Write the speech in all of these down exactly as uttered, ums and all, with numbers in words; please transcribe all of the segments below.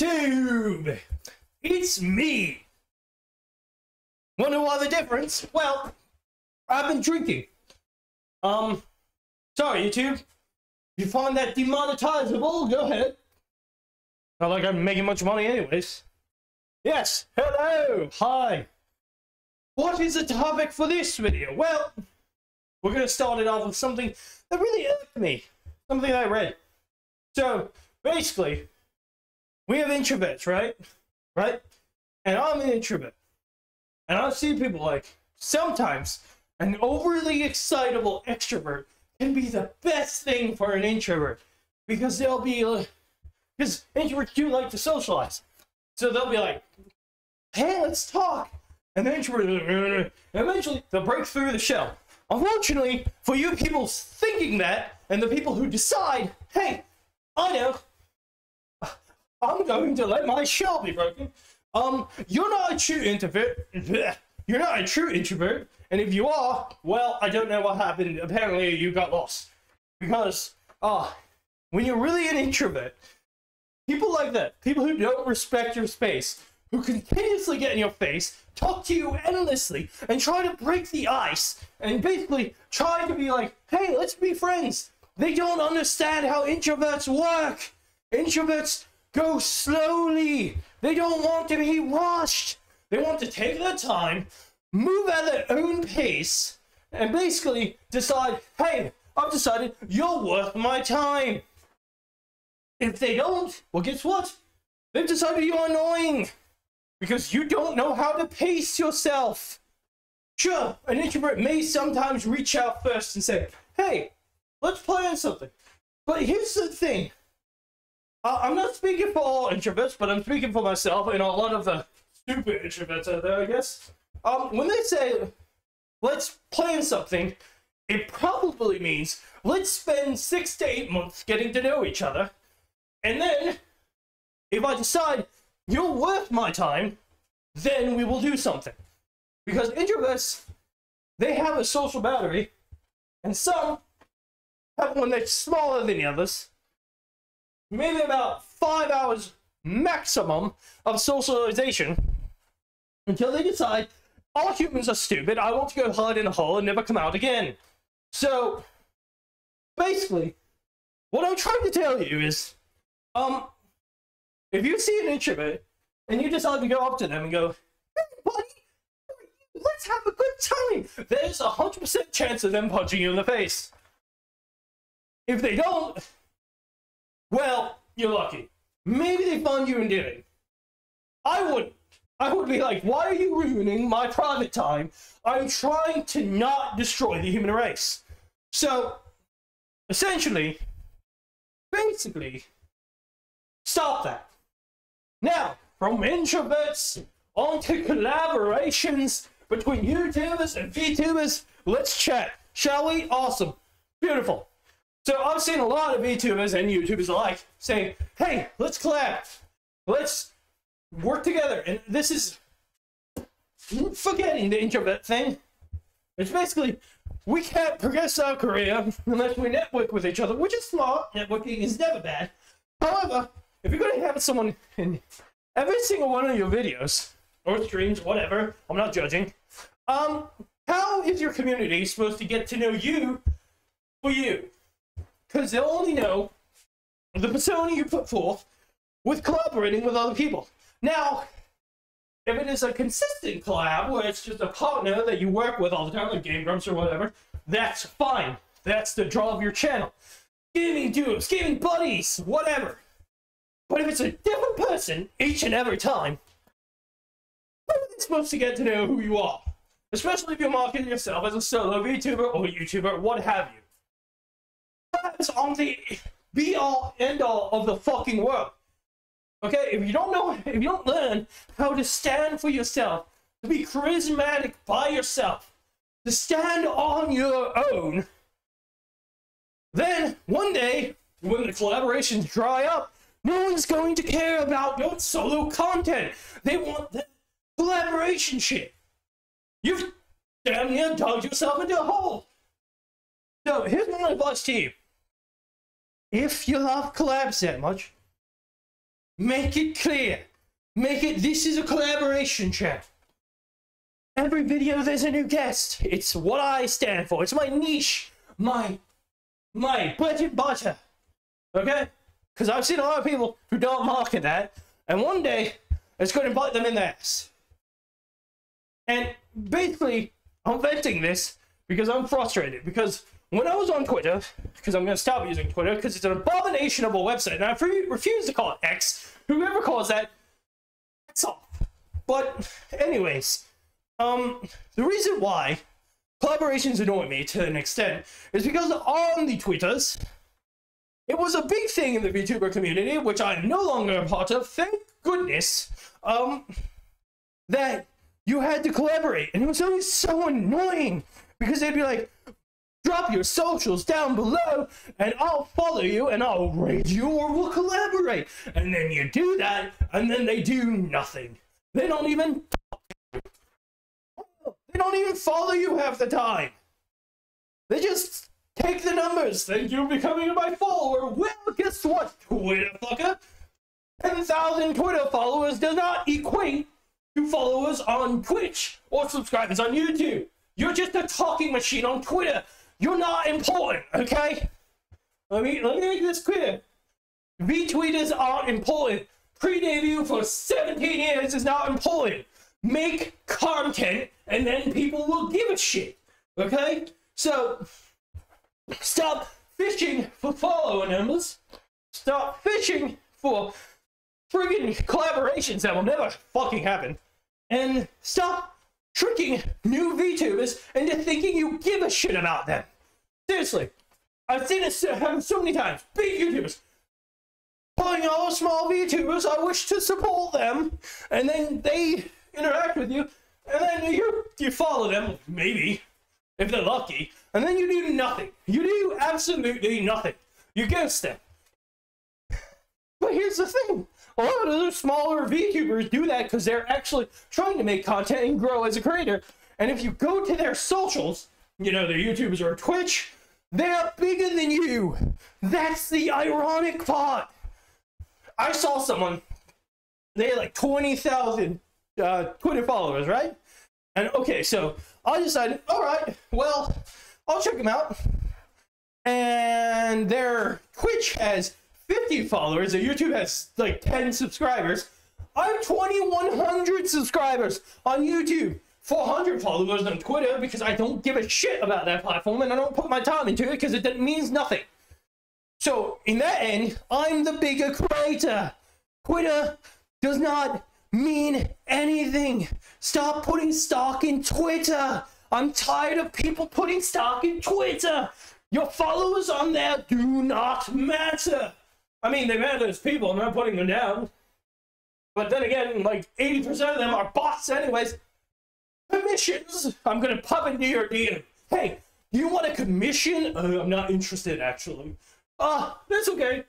YouTube! It's me! Wonder why the difference? Well, I've been drinking. Um, sorry YouTube. If you find that demonetizable, go ahead. Not like I'm making much money anyways. Yes, hello, hi. What is the topic for this video? Well, we're going to start it off with something that really irked me. Something I read. So, basically, we have introverts, right? Right? And I'm an introvert. And I've seen people like, sometimes, an overly excitable extrovert can be the best thing for an introvert. Because they'll be, because uh, introverts do like to socialize. So they'll be like, hey, let's talk. And the introvert, eventually, they'll break through the shell. Unfortunately, for you people thinking that, and the people who decide, hey, I know, I'm going to let my shell be broken. Um, you're not a true introvert. You're not a true introvert. And if you are, well, I don't know what happened. Apparently, you got lost. Because, ah, uh, when you're really an introvert, people like that, people who don't respect your space, who continuously get in your face, talk to you endlessly, and try to break the ice, and basically try to be like, hey, let's be friends. They don't understand how introverts work. Introverts go slowly. They don't want to be rushed. They want to take their time, move at their own pace, and basically decide, hey, I've decided you're worth my time. If they don't, well, guess what? They've decided you're annoying. Because you don't know how to pace yourself. Sure, an introvert may sometimes reach out first and say, hey, let's plan something. But here's the thing. Uh, I'm not speaking for all introverts, but I'm speaking for myself and a lot of the stupid introverts out there, I guess. Um, when they say, let's plan something, it probably means, let's spend six to eight months getting to know each other. And then, if I decide you're worth my time, then we will do something. Because introverts, they have a social battery, and some have one that's smaller than the others. Maybe about five hours maximum of socialization until they decide, all humans are stupid, I want to go hide in a hole and never come out again. So, basically, what I'm trying to tell you is, um, if you see an introvert, and you decide to go up to them and go, hey, buddy, let's have a good time, there's a one hundred percent chance of them punching you in the face. If they don't, well, you're lucky. Maybe they find you endearing. I wouldn't. I would be like, why are you ruining my private time? I'm trying to not destroy the human race. So, essentially, basically, stop that. Now, from introverts on to collaborations between YouTubers and VTubers, let's chat, shall we? Awesome. Beautiful. So I've seen a lot of VTubers and YouTubers alike saying, hey, let's collab. Let's work together. And this is forgetting the introvert thing. It's basically, we can't progress our career unless we network with each other, which is smart. Networking is never bad. However, if you're going to have someone in every single one of your videos, or streams, whatever, I'm not judging, um, how is your community supposed to get to know you for you? Because they'll only know the persona you put forth with collaborating with other people. Now, if it is a consistent collab, where it's just a partner that you work with all the time, like Game Grumps or whatever, that's fine. That's the draw of your channel. Gaming duos, gaming buddies, whatever. But if it's a different person each and every time, how are they supposed to get to know who you are? Especially if you're marketing yourself as a solo VTuber or YouTuber, what have you. That's on the be-all, end-all of the fucking world. Okay, if you don't know, if you don't learn how to stand for yourself, to be charismatic by yourself, to stand on your own, then one day, when the collaborations dry up, no one's going to care about your solo content. They want the collaboration shit. You've damn near dug yourself into a hole. So here's my advice to you. If you love collabs that much, Make it clear. Make it, this is a collaboration chat. Every video there's a new guest. It's what I stand for. It's my niche. My, my bread and butter. Okay? Because I've seen a lot of people who don't market that. And one day, it's going to bite them in the ass. And basically, I'm venting this because I'm frustrated. Because when I was on Twitter, because I'm going to stop using Twitter, because it's an abomination of a website. And I refuse to call it X. Whoever calls that, that's off. But anyways, um, the reason why collaborations annoy me to an extent is because on the Twitters, it was a big thing in the VTuber community, which I'm no longer a part of, thank goodness, um, that you had to collaborate. And it was always so annoying because they'd be like, drop your socials down below and I'll follow you and I'll raid you or we'll collaborate. And then you do that and then they do nothing. They don't even talk to you. They don't even follow you half the time. They just take the numbers. Thank you for becoming my follower. Well, guess what, Twitter fucker? ten thousand Twitter followers does not equate to followers on Twitch or subscribers on YouTube. You're just a talking machine on Twitter. You're not important, okay? Let me, let me make this clear. Retweeters aren't important. Pre-debut for seventeen years is not important. Make content and then people will give a shit, okay? So, stop fishing for follower numbers. Stop fishing for friggin' collaborations that will never fucking happen. And stop tricking new VTubers into thinking you give a shit about them. Seriously, I've seen it happen so many times. Big YouTubers pulling all small VTubers, I wish to support them, and then they interact with you, and then you you follow them, maybe, if they're lucky, and then you do nothing. You do absolutely nothing. You ghost them. But here's the thing. A lot of those smaller VTubers do that because they're actually trying to make content and grow as a creator. And if you go to their socials, you know, their YouTubers or Twitch, they're bigger than you. That's the ironic part. I saw someone, they had like twenty thousand uh, Twitter followers, right? And okay, so I decided, all right, well, I'll check them out. And their Twitch has fifty followers, their YouTube has like ten subscribers. I have twenty-one hundred subscribers on YouTube, four hundred followers on Twitter because I don't give a shit about that platform and I don't put my time into it because it means nothing. So in that end, I'm the bigger creator. Twitter does not mean anything. Stop putting stock in Twitter. I'm tired of people putting stock in Twitter. Your followers on there do not matter. I mean, they matter as people. I'm not putting them down. But then again, like eighty percent of them are bots anyways. Commissions. I'm going to puppeteer you. Hey, do you want a commission? Uh, I'm not interested, actually. Ah, uh, that's okay.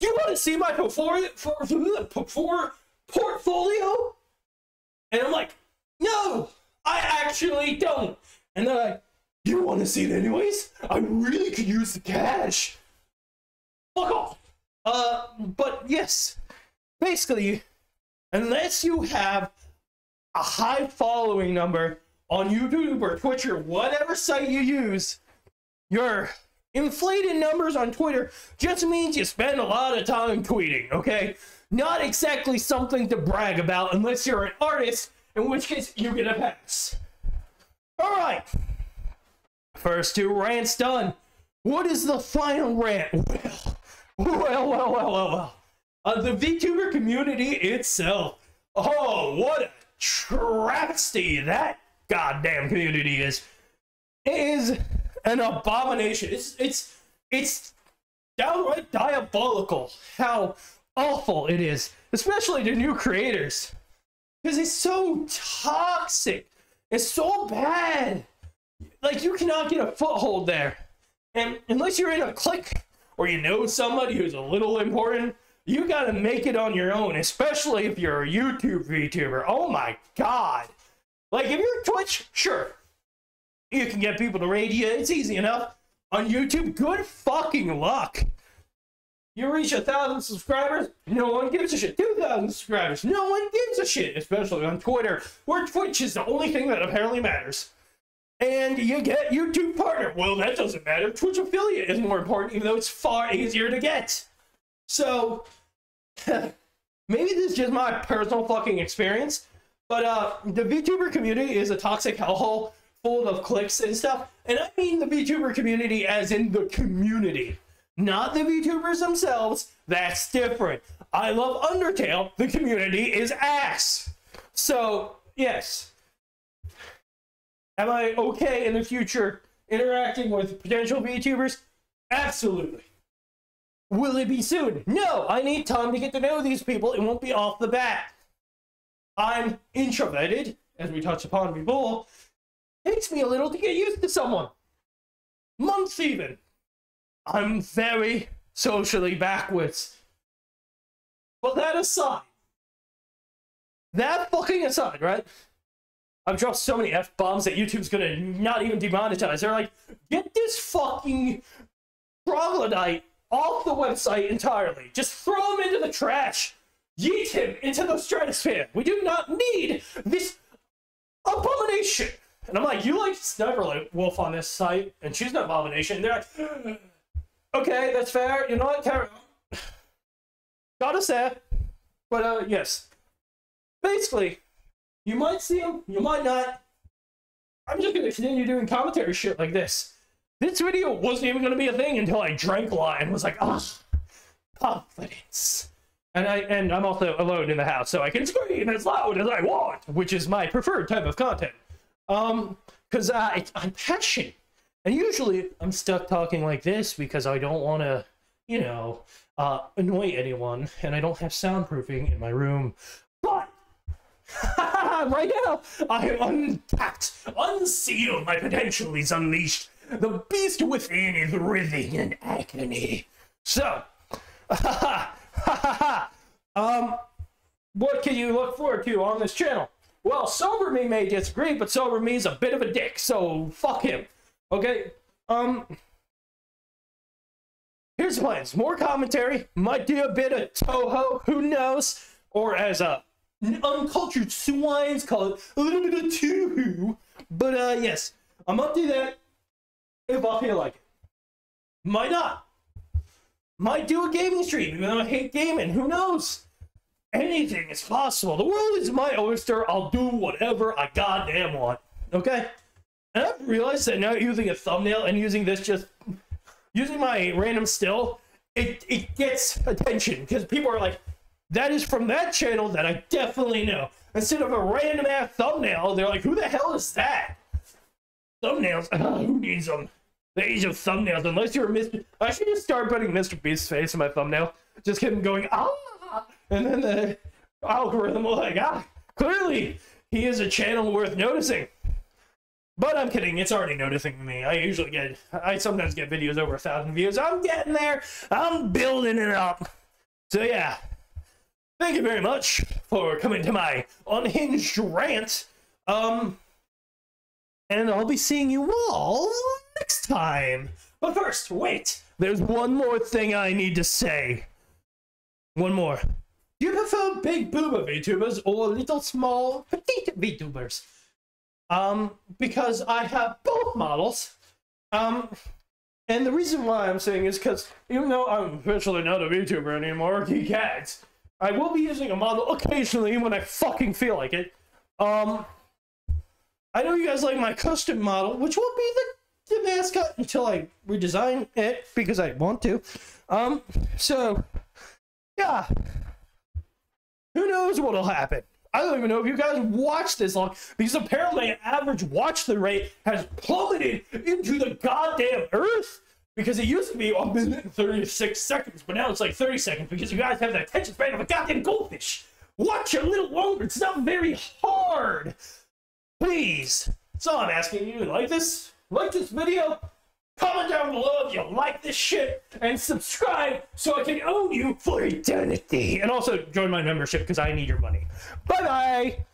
Do you want to see my portfolio? portfolio? And I'm like, no, I actually don't. And they're like, you want to see it anyways? I really could use the cash. Fuck off. Uh, but yes, basically, unless you have a high following number on YouTube or Twitch or whatever site you use, your inflated numbers on Twitter just means you spend a lot of time tweeting, okay? Not exactly something to brag about unless you're an artist, in which case you get a pass. All right. First two rants done. What is the final rant? Well, well, well, well, well, well. Uh, the VTuber community itself. Oh, what a travesty that goddamn community is. It is an abomination. It's, it's, it's downright diabolical how awful it is, especially to new creators, because it's so toxic. It's so bad. Like, you cannot get a foothold there. And unless you're in a clique or you know somebody who's a little important, you gotta make it on your own, especially if you're a YouTube VTuber. Oh my god. Like, if you're Twitch, sure. You can get people to raid you. It's easy enough. On YouTube, good fucking luck. You reach a thousand subscribers, no one gives a shit. two thousand subscribers, no one gives a shit, especially on Twitter, where Twitch is the only thing that apparently matters. And you get YouTube partner. Well, that doesn't matter. Twitch affiliate is more important, even though it's far easier to get. So, maybe this is just my personal fucking experience, but uh, the VTuber community is a toxic hellhole full of cliques and stuff. And I mean the VTuber community as in the community. Not the VTubers themselves, that's different. I love Undertale, the community is ass. So, yes. Am I okay in the future interacting with potential VTubers? Absolutely. Will it be soon? No, I need time to get to know these people. It won't be off the bat. I'm introverted, as we touched upon before. Takes me a little to get used to someone. Months even. I'm very socially backwards. But that aside, that fucking aside, right? I've dropped so many F-bombs that YouTube's gonna not even demonetize. They're like, get this fucking troglodyte off the website entirely. Just throw him into the trash. Yeet him into the stratosphere. We do not need this abomination. And I'm like, you like Sniper Wolf on this site, and she's an abomination. And they're like, okay, that's fair. You know what, carry on. Got us there. But, uh, yes. Basically, you might see him, you might not. I'm just going to continue doing commentary shit like this. This video wasn't even going to be a thing until I drank a lot and was like, ah, oh, confidence. And, I, and I'm also alone in the house, so I can scream as loud as I want, which is my preferred type of content. Um, because uh, it's, I'm passionate. And usually I'm stuck talking like this because I don't want to, you know, uh, annoy anyone. And I don't have soundproofing in my room. But, right now, I have untapped, unsealed. My potential is unleashed. The beast within is writhing in agony. So, um, what can you look forward to on this channel? Well, Sober Me may disagree, but Sober Me's a bit of a dick, so fuck him. Okay, um, here's the plans. More commentary, might do a bit of Touhou, who knows? Or as uh, uncultured swines call it, a little bit of Touhou. But uh, yes, I'm up to that if I feel like it. Might not. Might do a gaming stream, even though I hate gaming, who knows? Anything is possible. The world is my oyster. I'll do whatever I goddamn want. Okay? And I've realized that now using a thumbnail and using this just... using my random still, it, it gets attention. Because people are like, that is from that channel that I definitely know. Instead of a random ass thumbnail, they're like, who the hell is that? Thumbnails? Oh, who needs them? The age of thumbnails. Unless you're Mister... I should just start putting Mister Beast's face in my thumbnail. Just him going, ah! And then the algorithm will like, ah, clearly he is a channel worth noticing. But I'm kidding, it's already noticing me. I usually get, I sometimes get videos over a thousand views. I'm getting there. I'm building it up. So yeah, thank you very much for coming to my unhinged rant. Um, and I'll be seeing you all next time. But first, wait, there's one more thing I need to say. One more. Do you prefer big booba VTubers or little small petite VTubers? Um, because I have both models. Um, and the reason why I'm saying is because even though I'm officially not a VTuber anymore, you can't. I will be using a model occasionally when I fucking feel like it. Um, I know you guys like my custom model, which will be the, the mascot until I redesign it because I want to. Um, so... yeah, who knows what'll happen. I don't even know if you guys watched this long, because apparently an average watch the rate has plummeted into the goddamn earth, because it used to be a minute and thirty-six seconds, but now it's like thirty seconds, because you guys have the attention span of a goddamn goldfish. Watch a little longer, it's not very hard. Please, that's all I'm asking you. Like this, like this video. Comment down below if you like this shit, and subscribe so I can own you for eternity. And also join my membership because I need your money. Bye-bye.